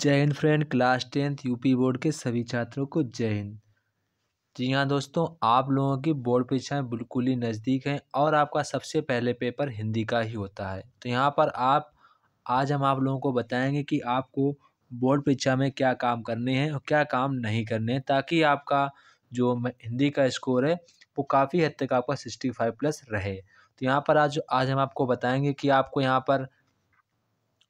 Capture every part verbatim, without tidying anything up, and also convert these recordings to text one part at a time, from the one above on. जय Hind friend, class tenth UP board के सभी छात्रों को जय हिंद। जी हाँ दोस्तों, आप लोगों की बोर्ड परीक्षाएं बिल्कुल ही नज़दीक हैं और आपका सबसे पहले पेपर हिंदी का ही होता है। तो यहाँ पर आप आज हम आप लोगों को बताएंगे कि आपको बोर्ड परीक्षा में क्या काम करने हैं और क्या काम नहीं करने हैं, ताकि आपका जो हिंदी का स्कोर है वो काफ़ी हद तक आपका सिक्सटी फाइव प्लस रहे। तो यहाँ पर आज आज हम आपको बताएंगे कि आपको यहाँ पर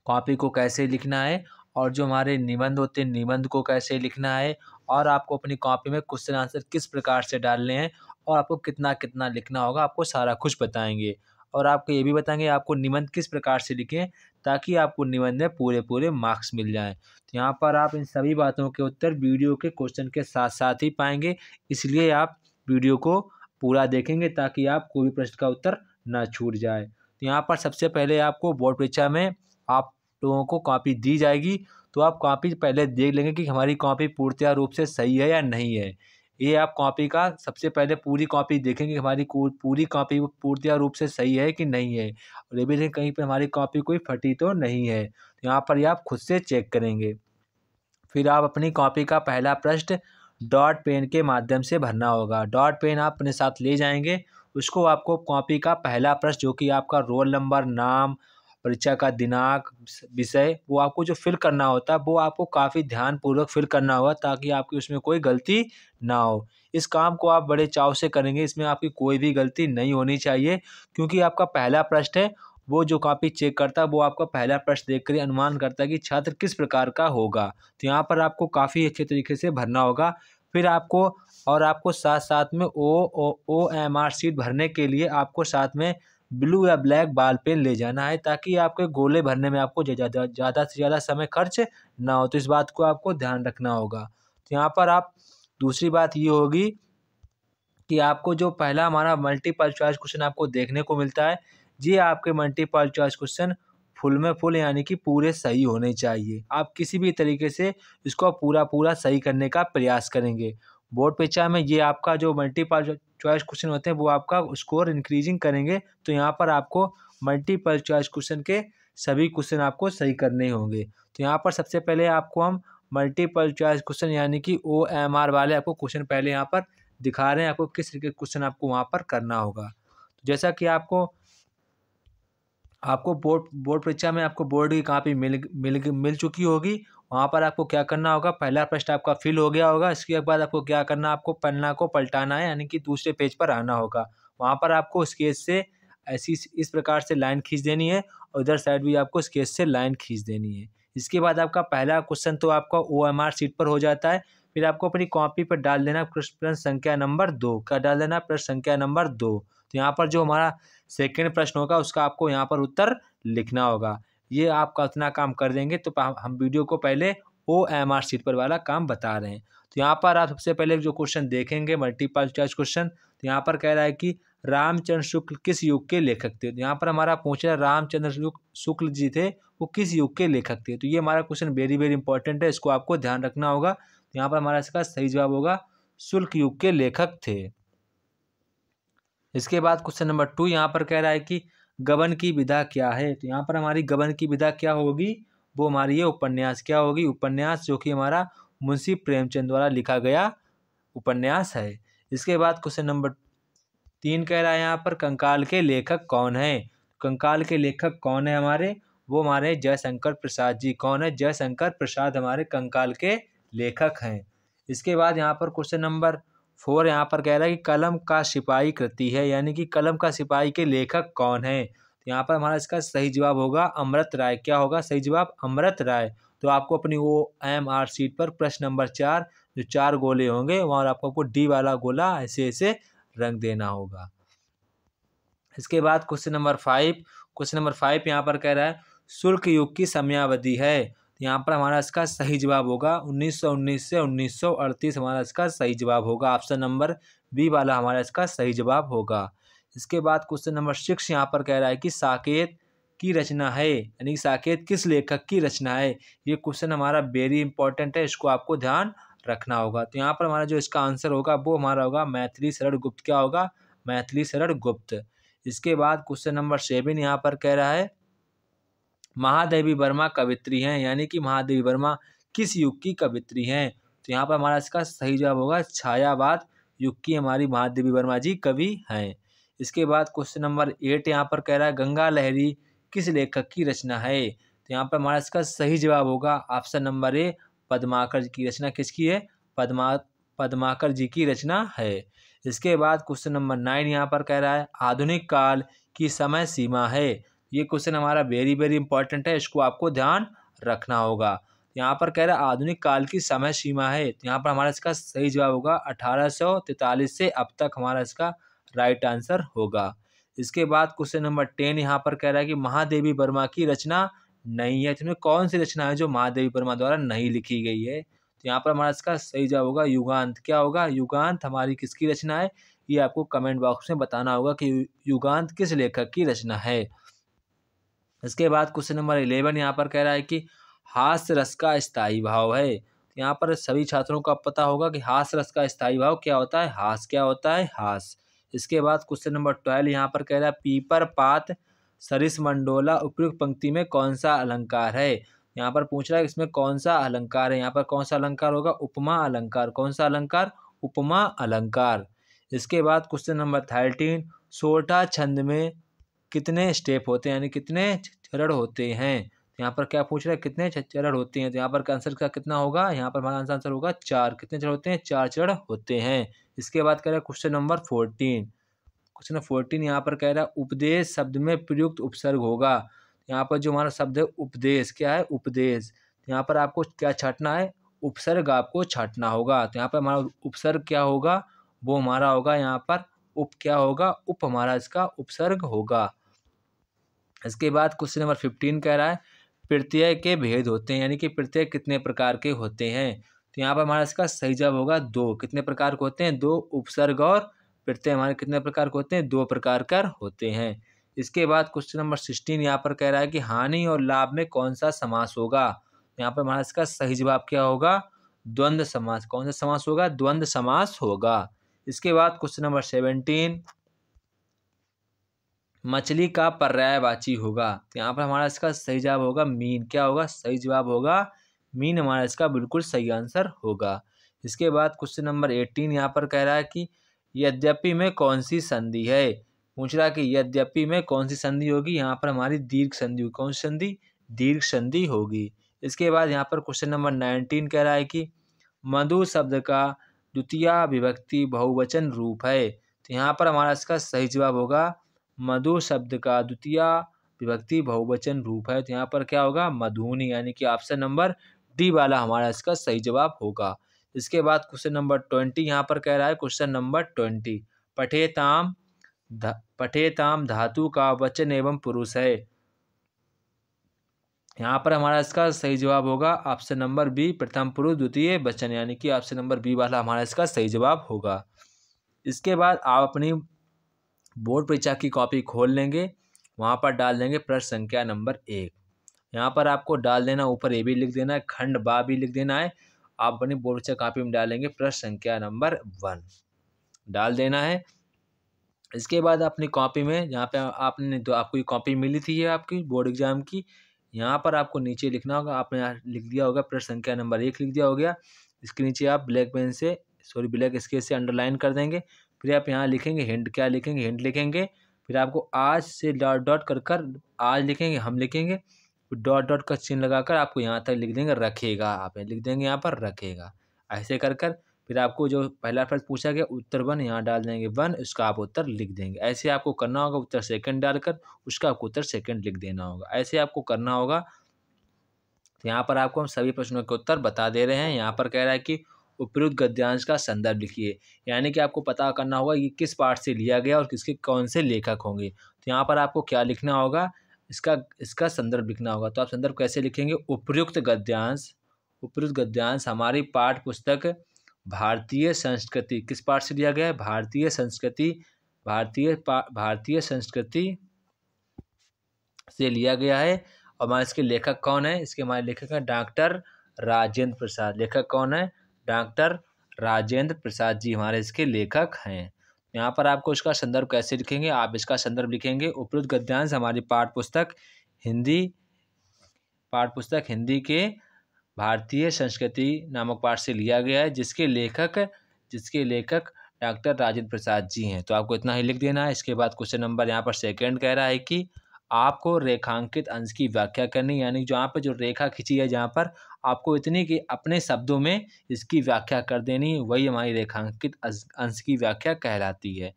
कॉपी को कैसे लिखना है और जो हमारे निबंध होते हैं निबंध को कैसे लिखना है, और आपको अपनी कॉपी में क्वेश्चन आंसर किस प्रकार से डालने हैं और आपको कितना कितना लिखना होगा, आपको सारा कुछ बताएंगे। और आपको ये भी बताएंगे आपको निबंध किस प्रकार से लिखें ताकि आपको निबंध में पूरे पूरे मार्क्स मिल जाएं। तो यहाँ पर आप इन सभी बातों के उत्तर वीडियो के क्वेश्चन के साथ साथ ही पाएंगे, इसलिए आप वीडियो को पूरा देखेंगे ताकि आप कोई भी प्रश्न का उत्तर ना छूट जाए। तो यहाँ पर सबसे पहले आपको बोर्ड परीक्षा में आप लोगों को कॉपी दी जाएगी, तो आप कॉपी पहले देख लेंगे कि हमारी कॉपी पूर्णतया रूप से सही है या नहीं है। ये आप कॉपी का सबसे पहले पूरी कॉपी देखेंगे कि हमारी पूरी कॉपी पूर्णतया रूप से सही है कि नहीं है, और ये भी देखें कहीं पर हमारी कॉपी कोई फटी तो नहीं है। तो यहाँ पर ये आप खुद से चेक करेंगे। फिर आप अपनी कॉपी का पहला प्रश्न डॉट पेन के माध्यम से भरना होगा। डॉट पेन आप अपने साथ ले जाएंगे, उसको आपको कॉपी का पहला प्रश्न जो कि आपका रोल नंबर, नाम, परीक्षा का दिनांक, विषय, वो आपको जो फिल करना होता है वो आपको काफ़ी ध्यानपूर्वक फिल करना होगा ताकि आपकी उसमें कोई गलती ना हो। इस काम को आप बड़े चाव से करेंगे, इसमें आपकी कोई भी गलती नहीं होनी चाहिए, क्योंकि आपका पहला प्रश्न है। वो जो कॉपी चेक करता है वो आपका पहला प्रश्न देखकर अनुमान करता है कि छात्र किस प्रकार का होगा। तो यहाँ पर आपको काफ़ी अच्छे तरीके से भरना होगा। फिर आपको और आपको साथ साथ में O O O M R sheet भरने के लिए आपको साथ में ब्लू या ब्लैक बॉल पेन ले जाना है, ताकि आपके गोले भरने में आपको ज़्यादा ज़्यादा से ज़्यादा समय खर्च ना हो। तो इस बात को आपको ध्यान रखना होगा। तो यहाँ पर आप दूसरी बात ये होगी कि आपको जो पहला हमारा मल्टीपल चॉइस क्वेश्चन आपको देखने को मिलता है, ये आपके मल्टीपल चॉइस क्वेश्चन फुल में फुल यानी कि पूरे सही होने चाहिए। आप किसी भी तरीके से इसको पूरा पूरा सही करने का प्रयास करेंगे। बोर्ड परीक्षा में ये आपका जो मल्टीपल चॉइस क्वेश्चन होते हैं वो आपका स्कोर इंक्रीजिंग करेंगे। तो यहाँ पर आपको मल्टीपल चॉइस क्वेश्चन के सभी क्वेश्चन आपको सही करने होंगे। तो यहाँ पर सबसे पहले आपको हम मल्टीपल चॉइस क्वेश्चन यानी कि ओ एम आर वाले आपको क्वेश्चन पहले यहाँ पर दिखा रहे हैं, आपको किस तरीके के क्वेश्चन आपको वहाँ पर करना होगा। तो जैसा कि आपको आपको बोर्ड बोर्ड परीक्षा में आपको बोर्ड की कॉपी मिल मिल मिल चुकी होगी, वहाँ पर आपको क्या करना होगा, पहला प्रश्न आपका फिल हो गया होगा। इसके बाद आपको क्या करना, आपको पन्ना को पलटाना है यानी कि दूसरे पेज पर आना होगा। वहाँ पर आपको स्केच से ऐसी इस प्रकार से लाइन खींच देनी है और इधर साइड भी आपको स्केच से लाइन खींच देनी है। इसके बाद आपका पहला क्वेश्चन तो आपका ओ एम आर शीट पर हो जाता है। फिर आपको अपनी कॉपी पर डाल देना प्रश्न संख्या नंबर दो का डाल देना प्रश्न संख्या नंबर दो। तो यहाँ पर जो हमारा सेकेंड प्रश्न होगा उसका आपको यहाँ पर उत्तर लिखना होगा। ये आपका उतना काम कर देंगे। तो हम वीडियो को पहले ओ एम आर शीट पर वाला काम बता रहे हैं। तो यहाँ पर आप सबसे पहले जो क्वेश्चन देखेंगे मल्टीपल चॉइस क्वेश्चन, तो यहाँ पर कह रहा है कि रामचंद्र शुक्ल किस युग के लेखक थे। तो यहाँ पर हमारा पूछ रहा है रामचंद्र शुक्ल जी थे वो किस युग के लेखक थे। तो ये हमारा क्वेश्चन वेरी वेरी इंपॉर्टेंट है, इसको आपको ध्यान रखना होगा। तो यहाँ पर हमारा इसका सही जवाब होगा शुक्ल युग के लेखक थे। इसके बाद क्वेश्चन नंबर टू यहाँ पर कह रहा है कि गबन की विधा क्या है। तो यहाँ पर हमारी गबन की विधा क्या होगी, वो हमारी ये उपन्यास क्या होगी, उपन्यास जो कि हमारा मुंशी प्रेमचंद द्वारा लिखा गया उपन्यास है। इसके बाद क्वेश्चन नंबर तीन कह रहा है यहाँ पर कंकाल के लेखक कौन है। कंकाल के लेखक कौन है हमारे, वो हमारे जयशंकर प्रसाद जी। कौन है, जयशंकर प्रसाद हमारे कंकाल के लेखक हैं। इसके बाद यहाँ पर क्वेश्चन नंबर फोर यहाँ पर कह रहा है कि कलम का सिपाही कृति है यानी कि कलम का सिपाही के लेखक कौन है। तो यहाँ पर हमारा इसका सही जवाब होगा अमृत राय। क्या होगा सही जवाब, अमृत राय। तो आपको अपनी ओ एम आर शीट पर प्रश्न नंबर चार जो चार गोले होंगे वहाँ आपको आपको डी वाला गोला ऐसे ऐसे रंग देना होगा। इसके बाद question number five question number five यहाँ पर कह रहा है शुल्क युग की समयावधि है। यहाँ पर हमारा इसका सही जवाब होगा उन्नीस सौ उन्नीस से उन्नीस सौ अड़तीस हमारा इसका सही जवाब होगा। ऑप्शन नंबर बी वाला हमारा इसका सही जवाब होगा। इसके बाद क्वेश्चन नंबर सिक्स यहाँ पर कह रहा है कि साकेत की रचना है यानी साकेत किस लेखक की रचना है। ये क्वेश्चन हमारा वेरी इंपॉर्टेंट है, इसको आपको ध्यान रखना होगा। तो यहाँ पर हमारा जो इसका आंसर होगा वो हमारा होगा मैथिली शरण गुप्त। क्या होगा, मैथिली शरण गुप्त। इसके बाद क्वेश्चन नंबर सेवन यहाँ पर कह रहा है महादेवी वर्मा कवित्री हैं, यानी कि महादेवी वर्मा किस युग की कवित्री हैं? तो यहाँ पर हमारा इसका सही जवाब होगा छायावाद युग की हमारी महादेवी वर्मा जी कवि हैं। इसके बाद क्वेश्चन नंबर एट यहाँ पर कह रहा है गंगा लहरी किस लेखक की रचना है? तो यहाँ पर हमारा इसका सही जवाब होगा option number A Padmakar ji की रचना। किसकी है? पद्मा पद्माकर जी की रचना है। इसके बाद क्वेश्चन नंबर नाइन यहाँ पर कह रहा है आधुनिक काल की समय सीमा है। ये क्वेश्चन हमारा वेरी वेरी इंपॉर्टेंट है, इसको आपको ध्यान रखना होगा। यहाँ पर कह रहा है आधुनिक काल की समय सीमा है, तो यहाँ पर हमारा इसका सही जवाब होगा अठारह सौ तैंतालीस से अब तक हमारा इसका राइट आंसर होगा। इसके बाद क्वेश्चन नंबर टेन यहाँ पर कह रहा है कि महादेवी वर्मा की रचना नहीं है, इसमें कौन सी रचना है जो महादेवी वर्मा द्वारा नहीं लिखी गई है? तो यहाँ पर हमारा इसका सही जवाब होगा युगांत। क्या होगा? युगांत हमारी किसकी रचना है? ये आपको कमेंट बॉक्स में बताना होगा कि युगांत किस लेखक की रचना है। इसके बाद क्वेश्चन नंबर इलेवन यहाँ पर कह रहा है कि हास्य रस का स्थायी भाव है। तो यहाँ पर सभी छात्रों को पता होगा कि हास्य रस का स्थायी भाव क्या होता है। हास क्या होता है? हास। इसके बाद क्वेश्चन नंबर ट्वेल्व यहाँ पर कह रहा है पीपर पात सरिस मंडोला उपयुक्त पंक्ति में कौन सा अलंकार है? यहाँ पर पूछ रहा है इसमें कौन सा अलंकार है। यहाँ पर कौन सा अलंकार होगा? उपमा अलंकार। कौन सा अलंकार? उपमा अलंकार। इसके बाद क्वेश्चन नंबर थर्टीन सोरठा छंद में कितने स्टेप होते हैं, यानी कितने चरण होते हैं? यहाँ पर क्या पूछ रहा है? कितने चरण होते हैं। तो यहाँ पर आंसर का कितना होगा? यहाँ पर हमारा आंसर होगा चार। कितने चरण होते हैं? चार चरण होते हैं। इसके बाद कह रहा है question number fourteen question number fourteen यहाँ पर कह रहा है उपदेश शब्द में प्रयुक्त उपसर्ग होगा। यहाँ पर जो हमारा शब्द है उपदेश, क्या है? उपदेश। यहाँ पर आपको क्या छांटना है? उपसर्ग आपको छांटना होगा। तो यहाँ पर हमारा उपसर्ग क्या होगा? वो हमारा होगा यहाँ पर उप क्या होगा? उप हमारा इसका उपसर्ग होगा। इसके बाद क्वेश्चन नंबर फिफ्टीन कह रहा है प्रत्यय के भेद होते हैं, यानी कि प्रत्यय कितने प्रकार के होते हैं? तो यहाँ पर हमारा इसका सही जवाब होगा दो। कितने प्रकार के होते हैं? दो। उपसर्ग और प्रत्यय हमारे कितने प्रकार के होते हैं? दो प्रकार के होते हैं। इसके बाद क्वेश्चन नंबर सिक्सटीन यहाँ पर कह रहा है कि हानि और लाभ में कौन सा समास होगा? यहाँ पर हमारा इसका सही जवाब क्या होगा? द्वंद्व समास। कौन सा समास होगा? द्वंद्व समास होगा। इसके बाद क्वेश्चन नंबर सेवेंटीन मछली का पर्यायवाची होगा। तो यहाँ पर हमारा इसका सही जवाब होगा मीन। क्या होगा? सही जवाब होगा मीन, हमारा इसका बिल्कुल सही आंसर होगा। इसके बाद क्वेश्चन नंबर एटीन यहाँ पर कह रहा है कि यद्यपि में कौन सी संधि है? पूछ रहा है कि यद्यपि में कौन सी संधि होगी? यहाँ पर हमारी दीर्घ संधि होगी। कौन सी संधि? दीर्घ संधि होगी। इसके बाद यहाँ पर क्वेश्चन नंबर नाइनटीन कह रहा है कि मधु शब्द का द्वितीय विभक्ति बहुवचन रूप है। तो यहाँ पर हमारा इसका सही जवाब होगा मधु शब्द का द्वितीय विभक्ति बहुवचन रूप है। तो यहाँ पर क्या होगा? मधुनी, यानी कि ऑप्शन नंबर डी वाला हमारा इसका सही जवाब होगा। इसके बाद क्वेश्चन नंबर ट्वेंटी यहाँ पर कह रहा है क्वेश्चन नंबर ट्वेंटी पठेताम धा पठेताम धातु का वचन एवं पुरुष है। यहाँ पर हमारा इसका सही जवाब होगा ऑप्शन नंबर बी प्रथम पुरुष द्वितीय वचन, यानी कि ऑप्शन नंबर बी वाला हमारा इसका सही जवाब होगा। इसके बाद आप अपनी बोर्ड परीक्षा की कॉपी खोल लेंगे, वहाँ पर डाल देंगे प्रश्न संख्या नंबर एक। यहाँ पर आपको डाल देना, ऊपर ए भी लिख देना है, खंड बा भी लिख देना है। आप अपनी बोर्ड परीक्षा कॉपी में डालेंगे प्रश्न संख्या नंबर वन डाल देना है। इसके बाद अपनी कॉपी में यहाँ पे आपने तो आपको ये कॉपी मिली थी, ये आपकी बोर्ड एग्जाम की, यहाँ पर आपको नीचे लिखना होगा। आपने यहाँ लिख दिया होगा प्रश्न संख्या नंबर एक लिख दिया हो गया। इसके नीचे आप ब्लैक पेन से सॉरी ब्लैक स्केच से अंडरलाइन कर देंगे। फिर आप यहाँ लिखेंगे हिंट। क्या लिखेंगे? हिंट लिखेंगे। फिर आपको आज से डॉट डॉट कर कर आज लिखेंगे, हम लिखेंगे, डॉट डॉट का चिन्ह लगाकर आपको यहाँ तक लिख देंगे रखेगा। आप लिख देंगे यहाँ पर रखेगा, ऐसे कर कर फिर आपको जो पहला प्रश्न पूछा गया उत्तर वन, यहाँ डाल देंगे वन, उसका आप उत्तर लिख देंगे। ऐसे आपको करना होगा, उत्तर सेकंड डालकर उसका आपको उत्तर सेकंड लिख देना होगा। ऐसे आपको करना होगा। तो यहाँ पर आपको हम सभी प्रश्नों के उत्तर बता दे रहे हैं। यहाँ पर कह रहा है कि उपयुक्त गद्यांश का संदर्भ लिखिए, यानी कि आपको पता करना होगा ये किस पाठ से लिया गया और किसके कौन से लेखक होंगे। तो यहाँ पर आपको क्या लिखना होगा? इसका इसका संदर्भ लिखना होगा। तो आप संदर्भ कैसे लिखेंगे? उपयुक्त गद्यांश उपयुक्त गद्यांश हमारी पाठ पुस्तक भारतीय संस्कृति, किस पाठ से लिया गया है? भारतीय संस्कृति भारतीय भारतीय संस्कृति से लिया गया है। और हमारे इसके लेखक कौन है? इसके हमारे लेखक हैं डॉक्टर राजेंद्र प्रसाद। लेखक कौन है? डॉक्टर राजेंद्र प्रसाद जी हमारे इसके लेखक हैं। यहाँ पर आपको इसका संदर्भ कैसे लिखेंगे? आप इसका संदर्भ लिखेंगे उपयुक्त गद्यांश हमारी पाठ पुस्तक हिंदी पाठ पुस्तक हिंदी के भारतीय संस्कृति नामक पाठ से लिया गया है, जिसके लेखक जिसके लेखक डॉक्टर राजेंद्र प्रसाद जी हैं। तो आपको इतना ही लिख देना है। इसके बाद क्वेश्चन नंबर यहाँ पर सेकंड कह रहा है कि आपको रेखांकित अंश की व्याख्या करनी, यानी जहाँ पर जो रेखा खींची है जहाँ पर आपको इतनी कि अपने शब्दों में इसकी व्याख्या कर देनी, वही हमारी रेखांकित अंश की व्याख्या कहलाती है।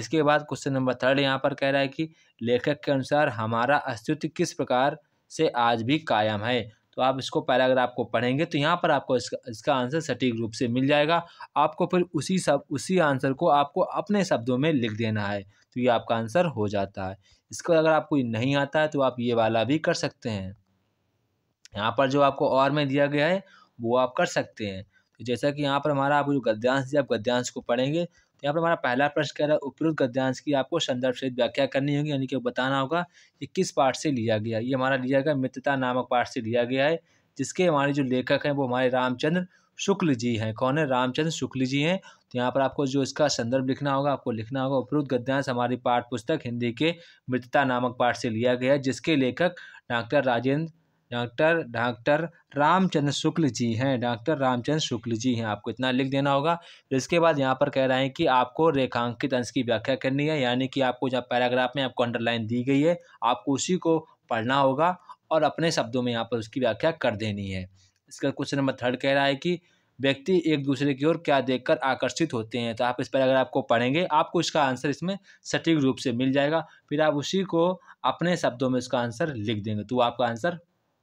इसके बाद क्वेश्चन नंबर थर्ड यहाँ पर कह रहा है कि लेखक के अनुसार हमारा अस्तित्व किस प्रकार से आज भी कायम है। तो आप इसको पैराग्राफ को पढ़ेंगे तो यहाँ पर आपको इसका इसका आंसर सटीक रूप से मिल जाएगा। आपको फिर उसी सब उसी आंसर को आपको अपने शब्दों में लिख देना है, तो ये आपका आंसर हो जाता है। इसको अगर आपको नहीं आता है तो आप ये वाला भी कर सकते हैं। यहाँ पर जो आपको और में दिया गया है वो आप कर सकते हैं। तो जैसा कि यहाँ पर हमारा आपको जो गद्यांश दिया, आप गद्यांश को पढ़ेंगे। तो यहाँ पर हमारा पहला प्रश्न कह रहा है उपरोक्त गद्यांश की आपको संदर्भ सहित व्याख्या करनी होगी, यानी कि बताना होगा कि किस पाठ से लिया गया। ये हमारा लिया गया मित्रता नामक पाठ से लिया गया है, जिसके हमारे जो लेखक हैं वो हमारे रामचंद्र शुक्ल जी हैं। कौन है? रामचंद्र शुक्ल जी हैं। तो यहाँ पर आपको जो इसका संदर्भ लिखना होगा, आपको लिखना होगा उपरोक्त गद्यांश हमारी पाठ पुस्तक हिंदी के मित्रता नामक पाठ से लिया गया है, जिसके लेखक doctor Rajendra doctor doctor Ramchandra Shukla ji हैं। डॉक्टर रामचंद्र शुक्ल जी हैं, आपको इतना लिख देना होगा। इसके बाद यहाँ पर कह रहे हैं कि आपको रेखांकित अंश की व्याख्या करनी है, यानी कि आपको जहाँ पैराग्राफ में आपको अंडरलाइन दी गई है आपको उसी को पढ़ना होगा और अपने शब्दों में यहाँ पर उसकी व्याख्या कर देनी है। इसका क्वेश्चन नंबर थर्ड कह रहा है कि व्यक्ति एक दूसरे की ओर क्या देखकर आकर्षित होते हैं। तो आप इस पैराग्राफ को पढ़ेंगे, आपको इसका आंसर इसमें सटीक रूप से मिल जाएगा, फिर आप उसी को अपने शब्दों में उसका आंसर लिख देंगे तो आपका आंसर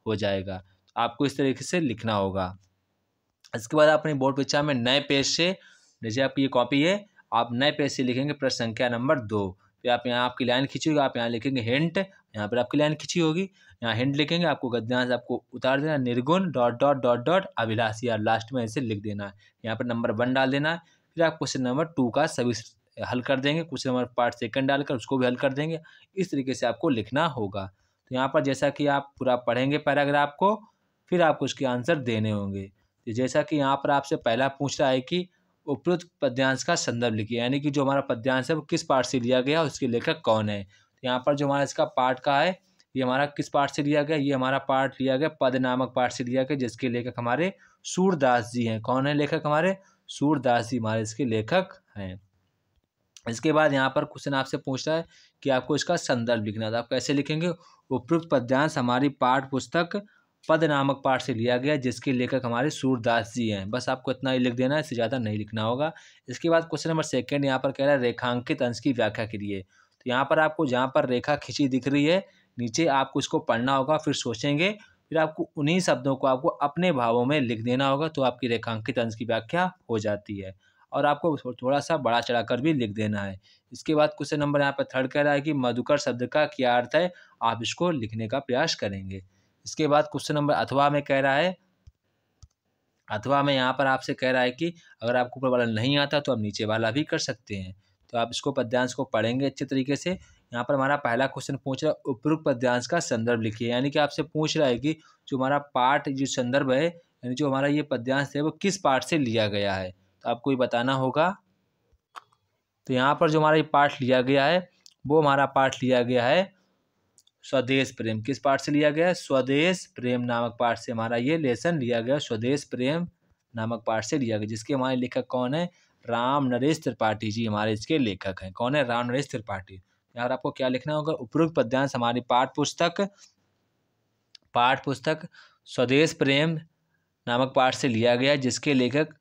हो जाएगा। आपको इस तरीके से लिखना होगा। इसके बाद अपनी बोर्ड परीक्षा में नए पेज से, जैसे आपकी ये कॉपी है, आप नए पेज से लिखेंगे प्रश्न संख्या नंबर दो। फिर आप यहाँ आपकी लाइन खींची होगी, आप यहाँ लिखेंगे हिंट, यहाँ पर आपकी लाइन खींची होगी, यहाँ हिंट लिखेंगे। आपको गद्यांश आपको उतार देना, निर्गुण डॉट डॉट डॉट डॉट अभिलाषी, आप लास्ट में ऐसे लिख देना है। यहाँ पर नंबर वन डाल देना है। फिर आप क्वेश्चन नंबर टू का सभी हल कर देंगे, क्वेश्चन नंबर पार्ट सेकंड डालकर उसको भी हल कर देंगे। इस तरीके से आपको लिखना होगा। तो यहाँ पर जैसा कि आप पूरा पढ़ेंगे पैराग्राफ को, फिर आपको उसके आंसर देने होंगे। तो जैसा कि यहाँ पर आपसे पहला पूछ रहा है कि उपरोक्त पद्यांश का संदर्भ लिखिए, यानी कि जो हमारा पद्यांश है वो किस पाठ से लिया गया, उसके लेखक कौन है। तो यहाँ पर जो हमारा इसका पाठ का है, ये हमारा किस पाठ से लिया गया, ये हमारा पाठ लिया गया पद नामक पाठ से लिया गया, जिसके लेखक हमारे सूरदास जी हैं। कौन है लेखक? हमारे सूरदास जी हमारे इसके लेखक हैं। इसके बाद यहाँ पर क्वेश्चन आपसे पूछ रहा है कि आपको इसका संदर्भ लिखना है। तो आप कैसे लिखेंगे? उपरोक्त पद्यांश हमारी पाठ पुस्तक पद नामक पाठ से लिया गया, जिसके लेखक हमारे सूरदास जी हैं। बस आपको इतना ही लिख देना है, इससे ज़्यादा नहीं लिखना होगा। इसके बाद क्वेश्चन नंबर सेकंड यहाँ पर कह रहा है रेखांकित अंश की व्याख्या के लिए। तो यहाँ पर आपको जहाँ पर रेखा खींची दिख रही है नीचे, आपको इसको पढ़ना होगा, फिर सोचेंगे, फिर आपको उन्हीं शब्दों को आपको अपने भावों में लिख देना होगा, तो आपकी रेखांकित अंश की व्याख्या हो जाती है। और आपको थोड़ा सा बड़ा चढ़ाकर भी लिख देना है। इसके बाद क्वेश्चन नंबर यहाँ पर थर्ड कह रहा है कि मधुकर शब्द का क्या अर्थ है, आप इसको लिखने का प्रयास करेंगे। इसके बाद क्वेश्चन नंबर अथवा में कह रहा है, अथवा में यहाँ पर आपसे कह रहा है कि अगर आपको ऊपर वाला नहीं आता तो आप नीचे वाला भी कर सकते हैं। तो आप इसको पद्यांश को पढ़ेंगे अच्छे तरीके से। यहाँ पर हमारा पहला क्वेश्चन पूछ रहा है उपरोक्त पद्यांश का संदर्भ लिखिए, यानी कि आपसे पूछ रहा है कि जो हमारा पाठ जो संदर्भ है, यानी जो हमारा ये पद्यांश है वो किस पाठ से लिया गया है, तो आपको ये बताना होगा। तो यहाँ पर जो हमारा ये पाठ लिया गया है वो हमारा पाठ लिया गया है स्वदेश प्रेम। किस पाठ से लिया गया है? स्वदेश प्रेम नामक पाठ से हमारा ये लेसन लिया गया, स्वदेश प्रेम नामक पाठ से लिया गया, जिसके हमारे लेखक कौन है? राम नरेश त्रिपाठी जी हमारे इसके लेखक हैं। कौन है? राम नरेश त्रिपाठी। यहाँ पर आपको क्या लिखना होगा? उपरोक्त पद्यांश हमारी पाठ पुस्तक पाठ पुस्तक स्वदेश प्रेम नामक पाठ से लिया गया, जिसके लेखक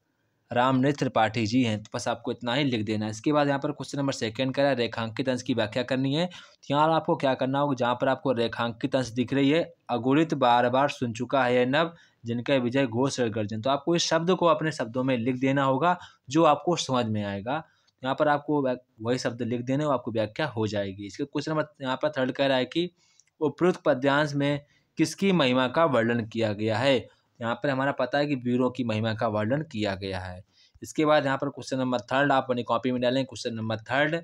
राम नरेश त्रिपाठी जी हैं। तो बस आपको इतना ही लिख देना है। इसके बाद यहाँ पर क्वेश्चन नंबर सेकंड कह रहा है रेखांकित अंश की व्याख्या करनी है। तो यहाँ आपको क्या करना होगा? जहाँ पर आपको रेखांकित अंश दिख रही है, अगुणित बार बार सुन चुका है नव जिनका विजय घोष गर्जन, तो आपको इस शब्द को अपने शब्दों में लिख देना होगा जो आपको समझ में आएगा। यहाँ पर आपको वही शब्द लिख देने और आपको व्याख्या हो जाएगी। इसके क्वेश्चन नंबर यहाँ पर थर्ड कह रहा है कि उपरोक्त पद्यांश में किसकी महिमा का वर्णन किया गया है। यहाँ पर हमारा पता है कि वीरों की महिमा का वर्णन किया गया है। इसके बाद यहाँ पर क्वेश्चन नंबर थर्ड आप अपनी कॉपी में डालें। क्वेश्चन नंबर थर्ड,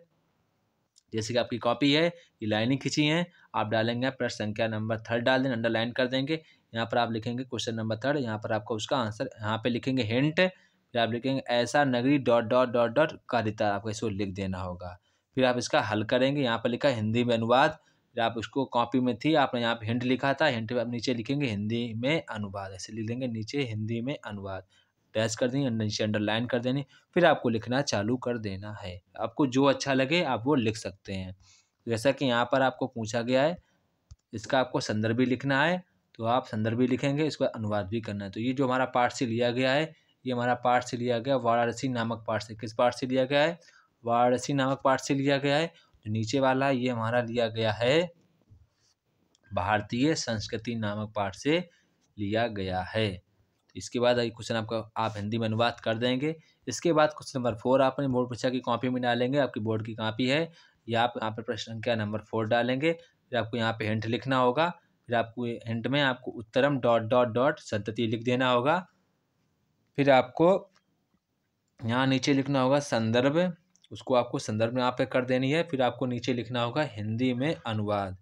जैसे कि आपकी कॉपी है, ये लाइनें खींची हैं, आप डालेंगे प्रश्न संख्या नंबर थर्ड डाल दें, अंडरलाइन कर देंगे। यहाँ पर आप लिखेंगे क्वेश्चन नंबर थर्ड, यहाँ पर आपका उसका आंसर यहाँ पर लिखेंगे हिंट, फिर आप लिखेंगे ऐसा नगरी डॉट डॉट डॉट डॉट का रिता, आपको इसको लिख देना होगा। फिर आप इसका हल करेंगे। यहाँ पर लिखा हिंदी में अनुवाद, फिर आप उसको कॉपी में थी आपने यहाँ पे हिंट लिखा था, हिंट पे आप नीचे लिखेंगे हिंदी में अनुवाद, ऐसे लिख देंगे नीचे हिंदी में अनुवाद, डैश कर देंगे, नीचे अंडरलाइन कर देनी, फिर आपको लिखना चालू कर देना है। आपको जो अच्छा लगे आप वो लिख सकते हैं। जैसा कि यहाँ पर आपको पूछा गया है, इसका आपको संदर्भ भी लिखना है तो आप संदर्भ भी लिखेंगे, इसका अनुवाद भी करना है। तो ये जो हमारा पार्ट से लिया गया है, ये हमारा पार्ट से लिया गया वाराणसी नामक पार्ट से। किस पार्ट से लिया गया है? वाराणसी नामक पार्ट से लिया गया है। जो नीचे वाला ये हमारा लिया गया है भारतीय संस्कृति नामक पार्ट से लिया गया है। इसके बाद ये क्वेश्चन आपका आप हिंदी में अनुवाद कर देंगे। इसके बाद क्वेश्चन नंबर फोर आपने बोर्ड परीक्षा की कॉपी में डालेंगे, आपकी बोर्ड की कॉपी है, या आप यहाँ पर प्रश्न संख्या नंबर फोर डालेंगे। फिर आपको यहाँ पे हिंट लिखना होगा, फिर आपको हिंट में आपको उत्तरम डॉट डॉट डॉट संतति लिख देना होगा। फिर आपको यहाँ नीचे लिखना होगा संदर्भ, उसको आपको संदर्भ में यहाँ पे कर देनी है। फिर आपको नीचे लिखना होगा हिंदी में अनुवाद,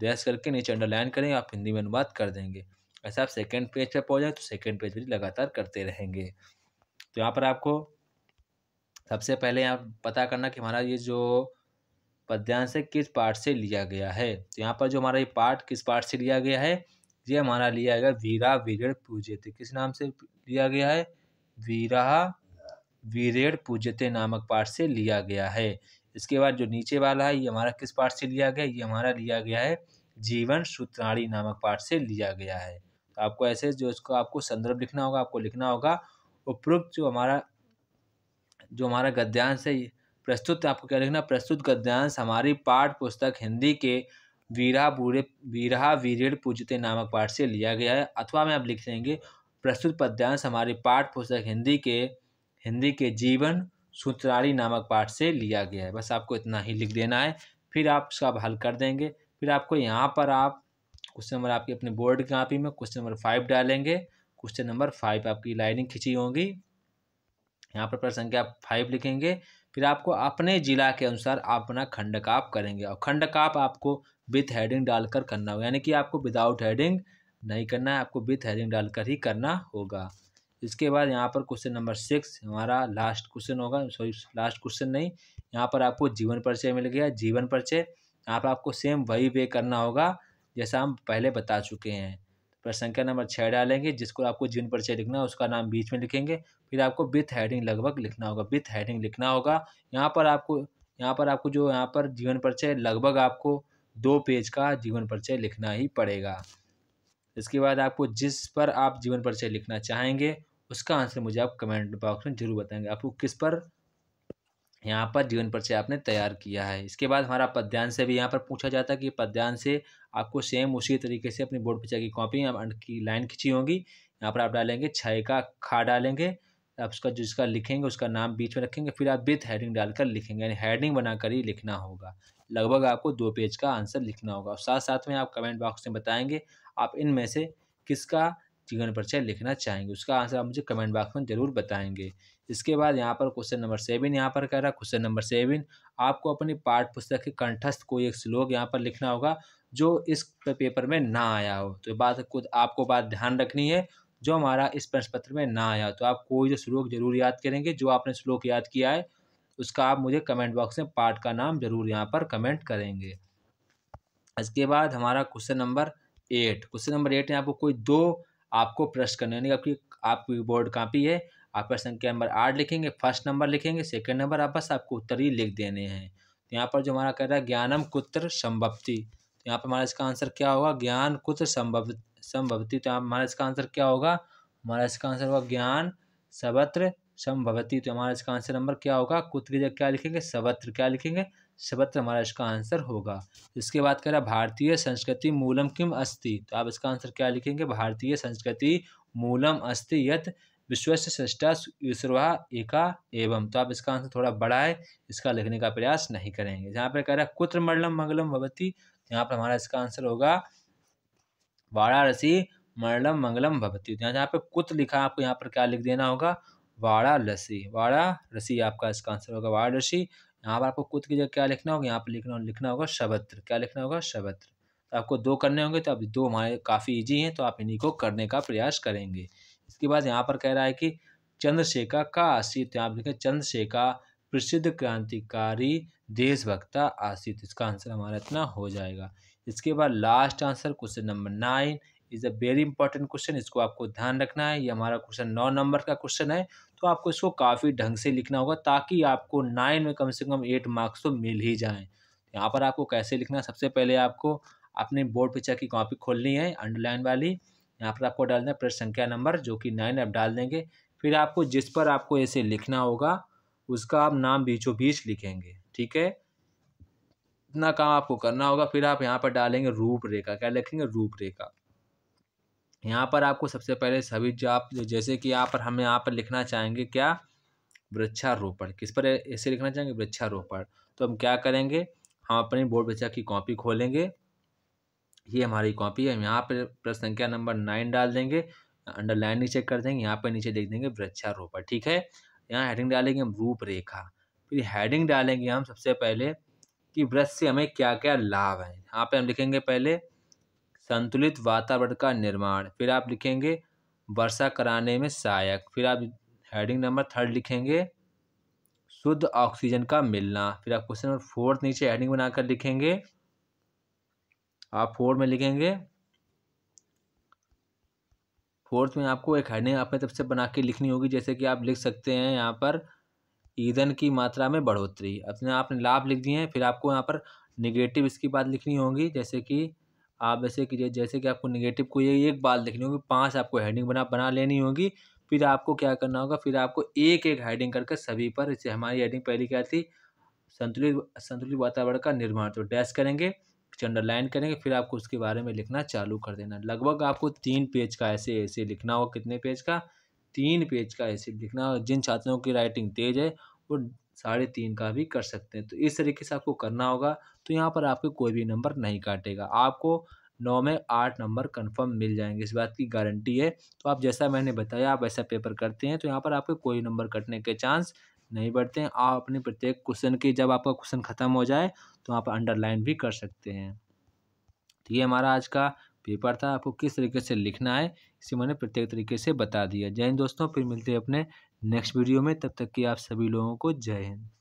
डैश करके नीचे अंडरलाइन करेंगे, आप हिंदी में अनुवाद कर देंगे। ऐसा आप सेकंड पेज पे पहुँच जाए तो सेकंड पेज भी लगातार करते रहेंगे। तो यहाँ पर आपको सबसे पहले यहाँ पता करना कि हमारा ये जो पद्यांश है किस पार्ट से लिया गया है। तो यहाँ पर जो हमारा ये पार्ट किस पार्ट से लिया गया है, ये हमारा लिया गया वीरा वीरेण पूज्यते। किस नाम से लिया गया है? वीरा वीरेण पूज्यते नामक पार्ट से लिया गया है। इसके बाद जो नीचे वाला है ये हमारा किस पार्ट से लिया गया है? ये हमारा लिया गया है जीवन सूत्राणी नामक पार्ट से लिया गया है। तो आपको ऐसे जो इसको आपको संदर्भ लिखना होगा, आपको लिखना होगा उपरोक्त जो हमारा जो हमारा गद्यांश है प्रस्तुत, आपको क्या लिखना? प्रस्तुत गद्यांश हमारी पाठ पुस्तक हिंदी के वीरा बूढ़े वीरा वीरेण पूज्यते नामक पाठ से लिया गया है। अथवा में आप लिख देंगे प्रस्तुत पद्यांश हमारी पाठ पुस्तक हिंदी के हिंदी के जीवन सूत्राणी नामक पाठ से लिया गया है। बस आपको इतना ही लिख देना है, फिर आप इसका हल कर देंगे। फिर आपको यहाँ पर आप क्वेश्चन नंबर आपके अपने बोर्ड की कॉपी में क्वेश्चन नंबर फाइव डालेंगे। क्वेश्चन नंबर फाइव आपकी लाइनिंग खींची होगी, यहाँ पर प्रश्न संख्या फाइव लिखेंगे। फिर आपको अपने ज़िला के अनुसार अपना खंडक आप करेंगे, और खंडक आप आपको विथ हेडिंग डालकर करना होगा, यानी कि आपको विदाउट हेडिंग नहीं करना है, आपको विथ हेडिंग डालकर ही करना होगा। इसके बाद यहाँ पर क्वेश्चन नंबर सिक्स हमारा लास्ट क्वेश्चन होगा, सॉरी लास्ट क्वेश्चन नहीं, यहाँ पर आपको जीवन परिचय मिल गया। जीवन परिचय यहाँ पर आपको सेम वही वे करना होगा जैसा हम पहले बता चुके हैं। प्रश्न संख्या नंबर छः डालेंगे, जिसको आपको जीवन परिचय लिखना है उसका नाम बीच में लिखेंगे। फिर आपको विथ हेडिंग लगभग लिखना होगा, विथ हेडिंग लिखना होगा। यहाँ पर आपको यहाँ पर आपको जो यहाँ पर जीवन परिचय लगभग आपको दो पेज का जीवन परिचय लिखना ही पड़ेगा। इसके बाद आपको जिस पर आप जीवन परिचय लिखना चाहेंगे उसका आंसर मुझे आप कमेंट बॉक्स में जरूर बताएंगे, आपको किस पर यहाँ पर जीवन परिचय आपने तैयार किया है। इसके बाद हमारा पद्यांश से भी यहाँ पर पूछा जाता है कि पद्यांश से आपको सेम उसी तरीके से अपनी बोर्ड परिचय की कॉपी की लाइन खींची होगी। यहाँ पर आप डालेंगे छः का खा डालेंगे, आप उसका जिसका लिखेंगे उसका नाम बीच में रखेंगे। फिर आप विथ हेडिंग डालकर लिखेंगे, यानी हेडिंग बनाकर ही लिखना होगा। लगभग आपको दो पेज का आंसर लिखना होगा, और साथ साथ में आप कमेंट बॉक्स में बताएंगे आप इनमें से किसका जीवन परिचय लिखना चाहेंगे, उसका आंसर आप मुझे कमेंट बॉक्स में जरूर बताएंगे। इसके बाद यहाँ पर क्वेश्चन नंबर सेवन यहाँ पर कह रहा है, क्वेश्चन नंबर सेवन आपको अपनी पाठ पुस्तक के कंठस्थ कोई एक श्लोक यहाँ पर लिखना होगा जो इस पेपर में ना आया हो। तो बात खुद आपको बात ध्यान रखनी है, जो हमारा इस प्रश्न पत्र में ना आया तो आप कोई जो श्लोक जरूर याद करेंगे। जो आपने श्लोक याद किया है उसका आप मुझे कमेंट बॉक्स में पाठ का नाम जरूर यहाँ पर कमेंट करेंगे। इसके बाद हमारा question number eight question number eight में आपको कोई दो आपको प्रश्न करने, यानी आपकी आपकी बोर्ड कॉपी है, आप प्रश्न संख्या नंबर आठ लिखेंगे, फर्स्ट नंबर लिखेंगे, सेकंड नंबर आप बस आपको उत्तर ही लिख देने हैं। तो यहाँ पर जो हमारा कह रहा है ज्ञानम कुत्र संभवती, तो यहाँ पर हमारा इसका आंसर क्या होगा? ज्ञान कुत्र संभव संभवती। तो हमारा इसका आंसर क्या होगा? हमारा इसका आंसर होगा ज्ञान सर्वत्र संभवती। तो हमारा इसका आंसर नंबर क्या होगा? कुत्र की जगह क्या लिखेंगे? सर्वत्र क्या लिखेंगे? सर्वत्र हमारा इसका आंसर होगा। इसके बाद कह रहा भारतीय संस्कृति मूलम किम अस्ति, तो आप इसका आंसर क्या लिखेंगे? भारतीय संस्कृति मूलम अस्ति यत विश्वस्य श्रेष्ठा ईश्वरः एका एवं। तो आप इसका आंसर थोड़ा बड़ा है, इसका लिखने का प्रयास नहीं करेंगे। यहाँ पर कह रहा है कुत्र मंडलम मंगलम भवती, यहाँ पर हमारा इसका आंसर होगा वाराणसी मंडलम मंगलम भवती। यहाँ पर कुत्र लिखा आपको यहाँ पर क्या लिख देना होगा? वाराणसी वाराणसी आपका इसका आंसर होगा वाराणसी। यहाँ पर आपको कुत की जगह क्या लिखना होगा? यहाँ पर लिखना लिखना होगा सर्वत्र। क्या लिखना होगा? सर्वत्र। तो आपको दो करने होंगे, तो आप दो हमारे काफ़ी इजी हैं, तो आप इन्हीं को करने का प्रयास करेंगे। इसके बाद यहाँ पर कह रहा है कि चंद्रशेखर का अस्सी, तो आप लिखें चंद्रशेखर प्रसिद्ध क्रांतिकारी देशभक्ता आसिफ। इसका आंसर हमारा इतना हो जाएगा। इसके बाद last answer question number nine is a very important question. इसको आपको ध्यान रखना है। ये हमारा क्वेश्चन नौ नंबर का क्वेश्चन है, तो आपको इसको काफ़ी ढंग से लिखना होगा ताकि आपको नाइन में कम से कम एट मार्क्स तो मिल ही जाएँ। यहाँ पर आपको कैसे लिखना है, सबसे पहले आपको अपने बोर्ड पे चेक की कॉपी खोलनी है अंडरलाइन वाली। यहाँ पर आपको डालना है प्रश्न संख्या नंबर जो कि नाइन आप डाल देंगे। फिर आपको जिस पर आपको ऐसे लिखना होगा उसका आप नाम बीचों बीच लिखेंगे, ठीक है। इतना काम आपको करना होगा। फिर आप यहाँ पर डालेंगे रूपरेखा। क्या लिखेंगे? रूपरेखा। यहाँ पर आपको सबसे पहले सभी जो आप जैसे कि यहाँ पर हम यहाँ पर लिखना चाहेंगे क्या, वृक्षारोपण। किस पर ऐसे लिखना चाहेंगे? वृक्षारोपण। तो हम क्या करेंगे, हम अपनी बोर्ड बच्चा की कॉपी खोलेंगे। ये हमारी कॉपी है। हम यहाँ पर प्रश्न संख्या नंबर नाइन डाल देंगे, अंडरलाइन नीचे कर देंगे। यहाँ पर नीचे देख देंगे वृक्षारोपण, ठीक है। यहाँ हेडिंग डालेंगे हम रूपरेखा। फिर हेडिंग डालेंगे हम सबसे पहले कि वृक्ष से हमें क्या क्या लाभ है। यहाँ पे हम लिखेंगे पहले संतुलित वातावरण का निर्माण। फिर आप लिखेंगे वर्षा कराने में सहायक। फिर आप हेडिंग नंबर थर्ड लिखेंगे शुद्ध ऑक्सीजन का मिलना। फिर आप क्वेश्चन नंबर फोर्थ नीचे हेडिंग बनाकर लिखेंगे, आप फोर्थ में लिखेंगे, फोर्थ में आपको एक हेडिंग अपने तरफ से बना के लिखनी होगी। जैसे कि आप लिख सकते हैं यहाँ पर ईंधन की मात्रा में बढ़ोतरी, अपने आपने लाभ लिख दिए हैं। फिर आपको यहाँ पर निगेटिव इसकी बात लिखनी होगी। जैसे कि आप जैसे कि जैसे कि आपको निगेटिव को ये एक बात लिखनी होगी, पांच आपको हेडिंग बना बना लेनी होगी। फिर आपको क्या करना होगा, फिर आपको एक एक हेडिंग करके सभी पर, जैसे हमारी हेडिंग पहली क्या थी, संतुलित संतुलित वातावरण का निर्माण। तो डैश करेंगे, अंडरलाइन करेंगे, फिर आपको उसके बारे में लिखना चालू कर देना। लगभग आपको तीन पेज का ऐसे ऐसे लिखना होगा। कितने पेज का? तीन पेज का ऐसे लिखना हो। जिन छात्रों की राइटिंग तेज है वो साढ़े तीन का भी कर सकते हैं। तो इस तरीके से आपको करना होगा। तो यहाँ पर आपको कोई भी नंबर नहीं काटेगा, आपको नौ में आठ नंबर कंफर्म मिल जाएंगे, इस बात की गारंटी है। तो आप जैसा मैंने बताया आप ऐसा पेपर करते हैं तो यहाँ पर आपको कोई नंबर कटने के चांस नहीं बढ़ते हैं। आप अपने प्रत्येक क्वेश्चन की, जब आपका क्वेश्चन ख़त्म हो जाए तो आप अंडरलाइन भी कर सकते हैं। तो ये हमारा आज का पेपर था। आपको किस तरीके से लिखना है इसे मैंने प्रत्येक तरीके से बता दिया। जय हिंद दोस्तों, फिर मिलते हैं अपने नेक्स्ट वीडियो में। तब तक कि आप सभी लोगों को जय हिंद।